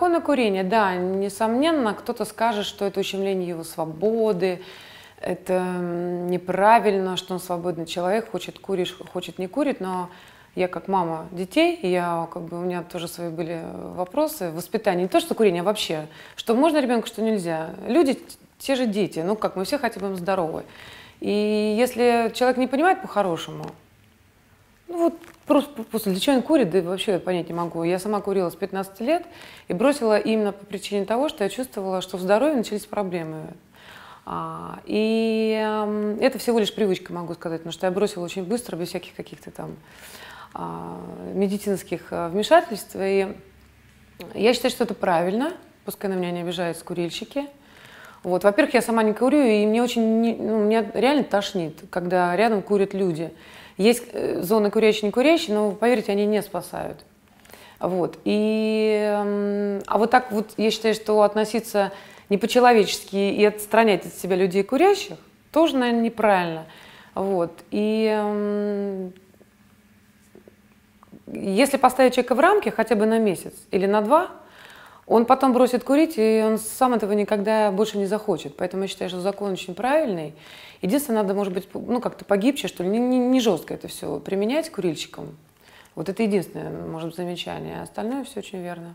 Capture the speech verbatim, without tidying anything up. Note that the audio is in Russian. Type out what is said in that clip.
Конокурение, да, несомненно, кто-то скажет, что это ущемление его свободы, это неправильно, что он свободный человек, хочет курить, хочет не курить, но я как мама детей, я, как бы, у меня тоже свои были вопросы, воспитание, не то что курение, а вообще, что можно ребенку, что нельзя. Люди те же дети, ну как, мы все хотим им здоровы. И если человек не понимает по-хорошему, ну вот просто, просто для чего он курит, да вообще я понять не могу. Я сама курила с пятнадцати лет и бросила именно по причине того, что я чувствовала, что в здоровье начались проблемы. А, и э, это всего лишь привычка, могу сказать, потому что я бросила очень быстро, без всяких каких-то там а, медицинских вмешательств. И я считаю, что это правильно, пускай на меня не обижаются курильщики. Вот. Во-первых, я сама не курю, и мне очень, не, ну, меня реально тошнит, когда рядом курят люди. Есть зоны курящие, не курящие, но, поверьте, они не спасают. Вот. И, а вот так вот, я считаю, что относиться не по-человечески и отстранять от себя людей курящих тоже, наверное, неправильно. Вот. И если поставить человека в рамки хотя бы на месяц или на два, он потом бросит курить, и он сам этого никогда больше не захочет. Поэтому я считаю, что закон очень правильный. Единственное, надо, может быть, ну, как-то погибче, что ли, не, не, не жестко это все применять курильщикам. Вот это единственное, может, замечание. А остальное все очень верно.